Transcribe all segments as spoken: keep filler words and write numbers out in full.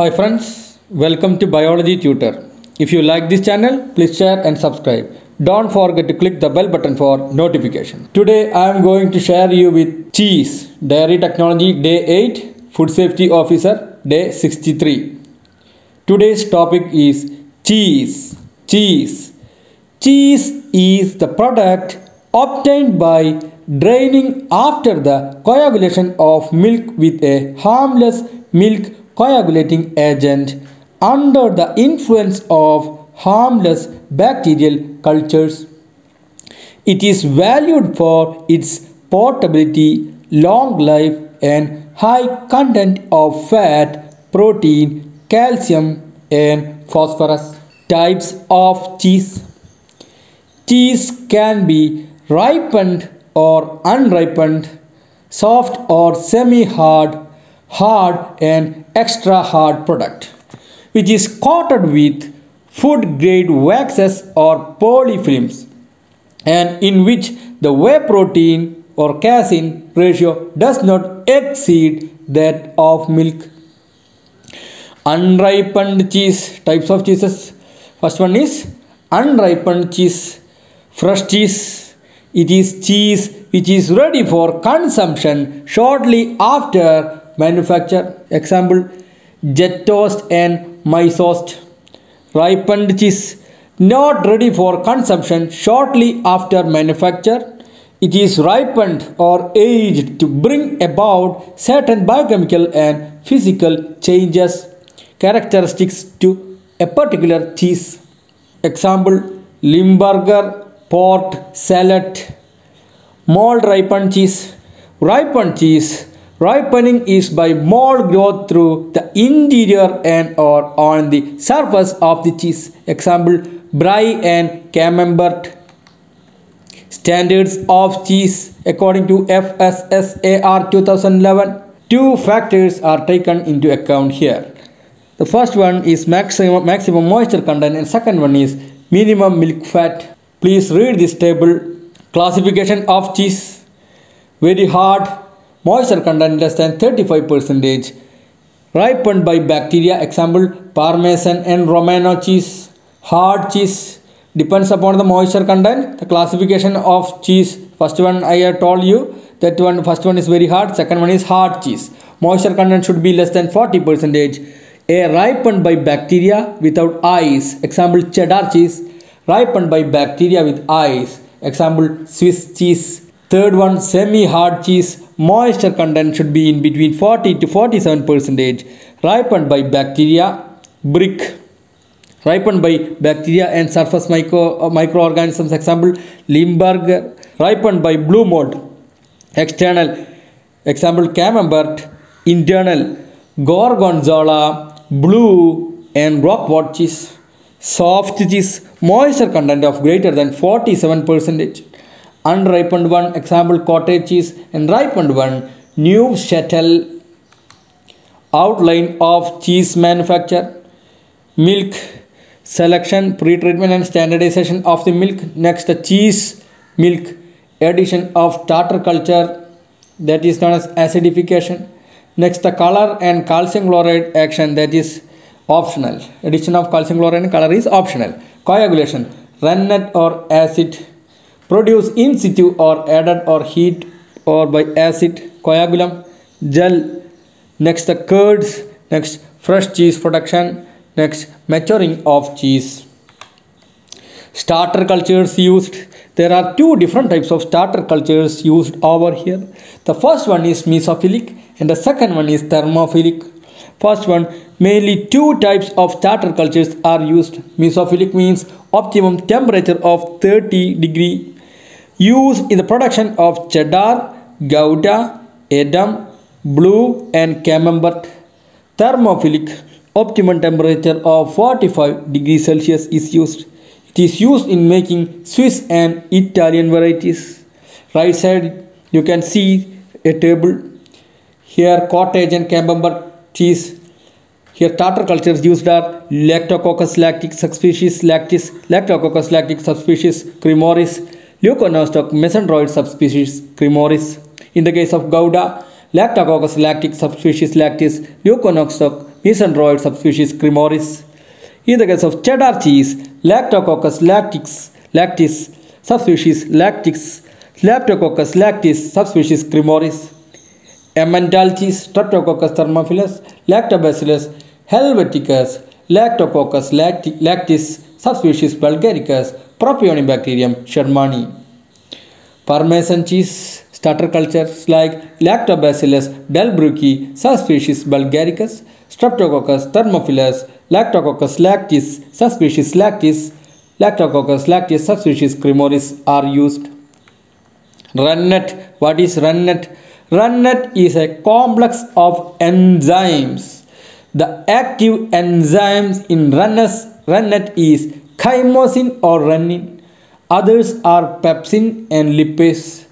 Hi friends, welcome to Biology Tutor. If you like this channel, please share and subscribe. Don't forget to click the bell button for notification. Today I am going to share you with cheese, dairy technology day eight, food safety officer day sixty-three. Today's topic is cheese. Cheese. Cheese is the product obtained by draining after the coagulation of milk with a harmless milk coagulating agent under the influence of harmless bacterial cultures. It is valued for its portability, long life, and high content of fat, protein, calcium, and phosphorus. Types of cheese. Cheese can be ripened or unripened, soft or semi-hard, hard and extra hard product, which is coated with food grade waxes or polyfilms, and in which the whey protein or casein ratio does not exceed that of milk. Unripened cheese. Types of cheeses. First one is unripened cheese. Fresh cheese. It is cheese which is ready for consumption shortly after manufacture. Example: Gjetost and Mysost. Ripened cheese, not ready for consumption shortly after manufacture. It is ripened or aged to bring about certain biochemical and physical changes characteristics to a particular cheese. Example: Limburger, Port Salut. Mold ripened cheese. Ripened cheese. Ripening is by mold growth through the interior and or on the surface of the cheese. Example: Brie and Camembert. Standards of cheese according to F S S A R two thousand eleven. Two factors are taken into account here. The first one is maximum, maximum moisture content, and second one is minimum milk fat. Please read this table. Classification of cheese. Very hard. Moisture content less than thirty-five percent. Ripened by bacteria. Example: Parmesan and Romano cheese. Hard cheese. Depends upon the moisture content. The classification of cheese. First one I have told you. That one, first one is very hard. Second one is hard cheese. Moisture content should be less than forty percent. A ripened by bacteria without ice. Example: Cheddar cheese. Ripened by bacteria with ice. Example: Swiss cheese. Third one, semi-hard cheese. Moisture content should be in between forty to forty-seven percent. Ripened by bacteria. Brick. Ripened by bacteria and surface micro, uh, microorganisms. Example: Limburger. Ripened by blue mold. External. Example: Camembert. Internal. Gorgonzola. Blue and Roquefort cheese. Soft cheese. Moisture content of greater than forty-seven percent. Unripened one, example: cottage cheese, and ripened one, new shuttle. Outline of cheese manufacture, milk selection, pre-treatment and standardization of the milk. Next, the cheese milk, addition of tartar culture, that is known as acidification. Next, the color and calcium chloride action, that is optional. Addition of calcium chloride and color is optional. Coagulation, rennet or acid. Produce in situ or added or heat or by acid, coagulum, gel. Next, the curds. Next, fresh cheese production. Next, maturing of cheese. Starter cultures used. There are two different types of starter cultures used over here. The first one is mesophilic and the second one is thermophilic. First one, mainly two types of starter cultures are used. Mesophilic means optimum temperature of thirty degrees. Used in the production of cheddar, gouda, edam, blue and camembert. Thermophilic, optimum temperature of forty-five degrees Celsius is used. It is used in making Swiss and Italian varieties. Right side you can see a table. Here cottage and camembert cheese. Here tartar cultures used are Lactococcus lactis subspecies lactis, Lactococcus lactis subspecies cremoris, Leuconostoc mesenteroides subspecies cremoris. In the case of Gouda, Lactococcus lactis subspecies lactis, Leuconostoc mesenteroid subspecies cremoris. In the case of cheddar cheese, Lactococcus lactis, lactis subspecies lactis, Lactococcus lactis subspecies cremoris. Emmental cheese, Streptococcus thermophilus, Lactobacillus helveticus, Lactococcus lactis subspecies bulgaricus, Propionibacterium shermanii. Parmesan cheese, starter cultures like Lactobacillus delbrueckii subspecies bulgaricus, Streptococcus thermophilus, Lactococcus lactis subspecies lactis, Lactococcus lactis subspecies cremoris are used. Rennet. What is rennet? Rennet is a complex of enzymes. The active enzymes in rennet, rennet is chymosin or rennin. Others are pepsin and lipase.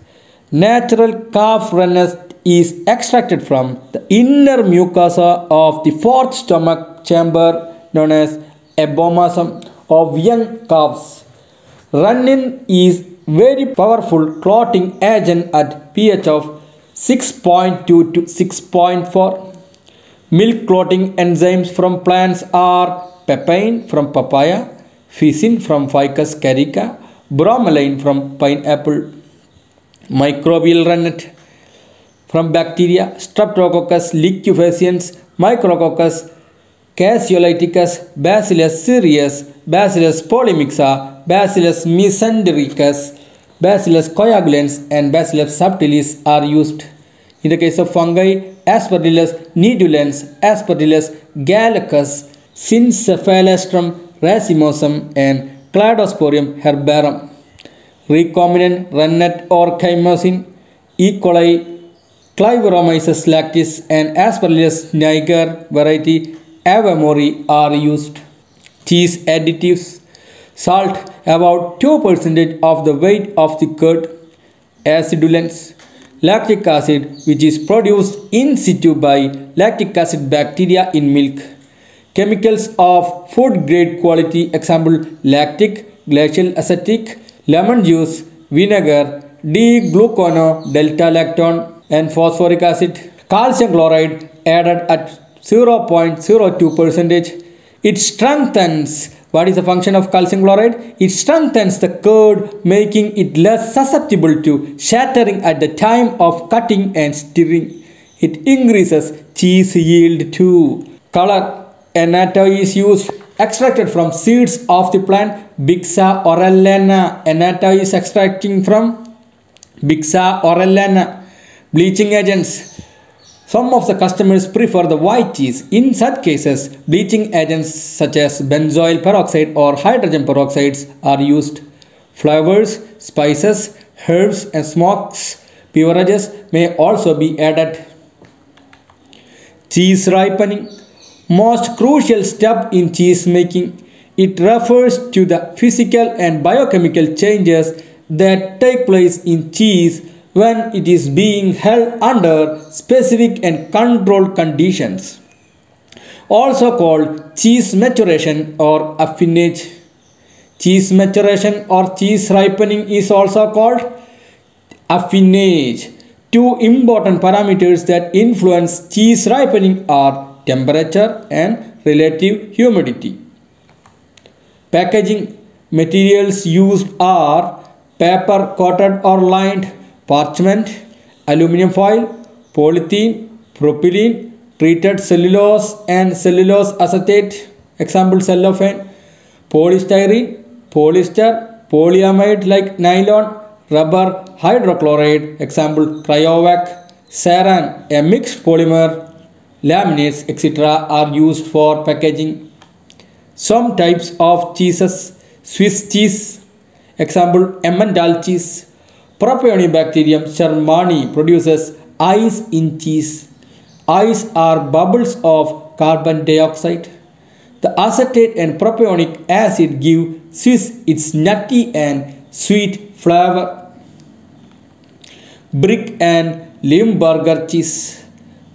Natural calf rennet is extracted from the inner mucosa of the fourth stomach chamber known as abomasum of young calves. Rennin is very powerful clotting agent at pH of six point two to six point four. Milk clotting enzymes from plants are papain from papaya, ficin from ficus carica, bromelain from pineapple. Microbial rennet from bacteria Streptococcus liquefaciens, Micrococcus caseolaticus, Bacillus cereus, Bacillus polymyxa, Bacillus mesentericus, Bacillus coagulans and Bacillus subtilis are used. In the case of fungi, Aspergillus nodulans, Aspergillus gallicus, Cincephalastrum racemosum and Cladosporium herbarum. Recombinant rennet or chymosin, E. coli, Cliveromyces lactis and Aspergillus niger variety Avamori are used. Cheese additives, salt about two percent of the weight of the curd. Acidulants, lactic acid which is produced in situ by lactic acid bacteria in milk. Chemicals of food grade quality, example lactic, glacial acetic, lemon juice, vinegar, D-glucono, delta lactone and phosphoric acid. Calcium chloride added at zero point zero two percent. It strengthens. What is the function of calcium chloride? It strengthens the curd, making it less susceptible to shattering at the time of cutting and stirring. It increases cheese yield too. Color. Annatto is used. Extracted from seeds of the plant Bixa Orellana. Annatto is extracting from Bixa Orellana. Bleaching agents. Some of the customers prefer the white cheese. In such cases, bleaching agents such as benzoyl peroxide or hydrogen peroxides are used. Flavors, spices, herbs and smokes, beverages may also be added. Cheese ripening. Most crucial step in cheese making. It refers to the physical and biochemical changes that take place in cheese when it is being held under specific and controlled conditions, also called cheese maturation or affinage. Cheese maturation or cheese ripening is also called affinage. Two important parameters that influence cheese ripening are temperature and relative humidity. Packaging materials used are paper coated or lined, parchment, aluminum foil, polythene, propylene, treated cellulose and cellulose acetate, example cellophane, polystyrene, polyester, polyamide like nylon, rubber hydrochloride, example cryovac, saran, a mixed polymer, laminates, et cetera are used for packaging. Some types of cheeses: Swiss cheese, example Emmental cheese. Propionibacterium shermanii produces ice in cheese. Ice are bubbles of carbon dioxide. The acetate and propionic acid give Swiss its nutty and sweet flavor. Brie and Limburger cheese.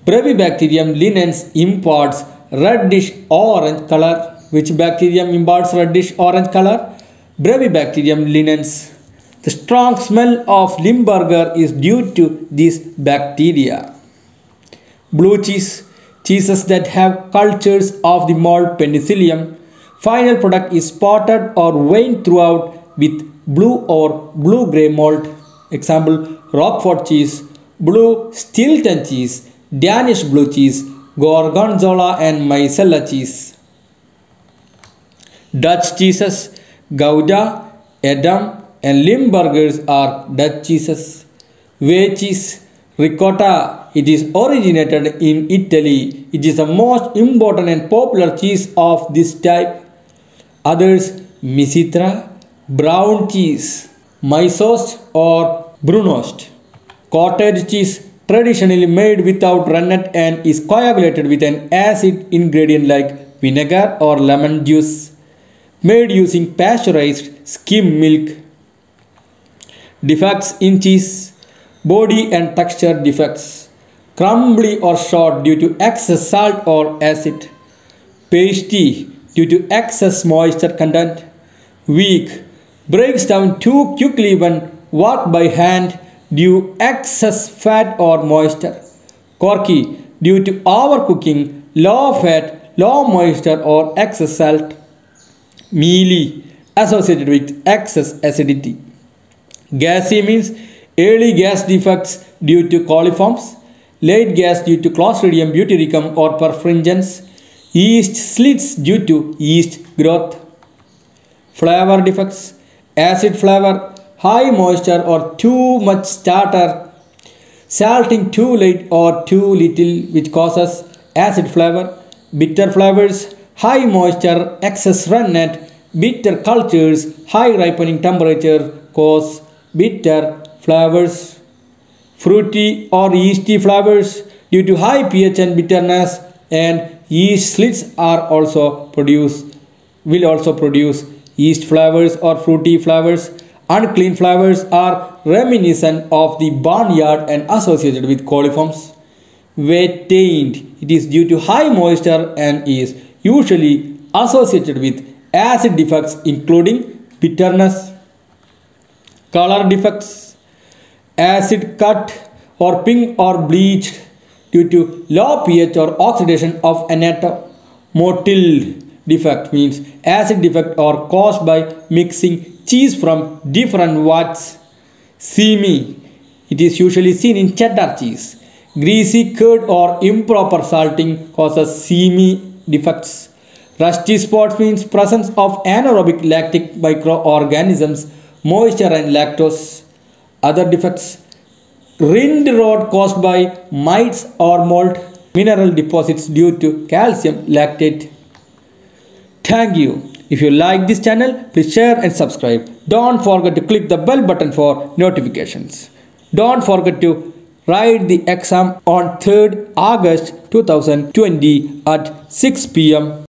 Brevibacterium linens imparts reddish-orange color. Which bacterium imparts reddish-orange color? Brevibacterium linens. The strong smell of Limburger is due to this bacteria. Blue cheese. Cheeses that have cultures of the mold penicillium. Final product is spotted or veined throughout with blue or blue-gray mold. Example, Roquefort cheese, blue Stilton cheese, Danish blue cheese, Gorgonzola and Mozzarella cheese. Dutch cheeses, Gouda, Edam and Limburgers are Dutch cheeses. Whey cheese, ricotta, it is originated in Italy. It is the most important and popular cheese of this type. Others, Misitra, brown cheese, Mysost or Brunost. Cottage cheese, traditionally made without rennet and is coagulated with an acid ingredient like vinegar or lemon juice. Made using pasteurized skim milk. Defects in cheese, body and texture defects, crumbly or short due to excess salt or acid, pasty due to excess moisture content, weak, breaks down too quickly when worked by hand due to excess fat or moisture, corky due to overcooking, low fat, low moisture or excess salt, mealy associated with excess acidity. Gassy means early gas defects due to coliforms, late gas due to Clostridium butyricum or perfringens, yeast slits due to yeast growth. Flavor defects, acid flavor, high moisture or too much starter, salting too late or too little which causes acid flavor, bitter flavors, high moisture, excess rennet, bitter cultures, high ripening temperature cause bitter flavors, fruity or yeasty flavors due to high pH and bitterness, and yeast slits are also produced, will also produce yeast flavors or fruity flavors. Unclean flavors are reminiscent of the barnyard and associated with coliforms. Wet taint, it is due to high moisture and is usually associated with acid defects including bitterness. Color defects, acid cut or pink or bleached due to low pH or oxidation of Annatto. Mottled defect means acid defect or caused by mixing cheese from different vats. Seamy, it is usually seen in cheddar cheese. Greasy curd or improper salting causes seamy defects. Rusty spots means presence of anaerobic lactic microorganisms, moisture and lactose. Other defects, rind rot caused by mites or mold, mineral deposits due to calcium lactate. Thank you. If you like this channel, please share and subscribe. Don't forget to click the bell button for notifications. Don't forget to write the exam on third August two thousand twenty at six p m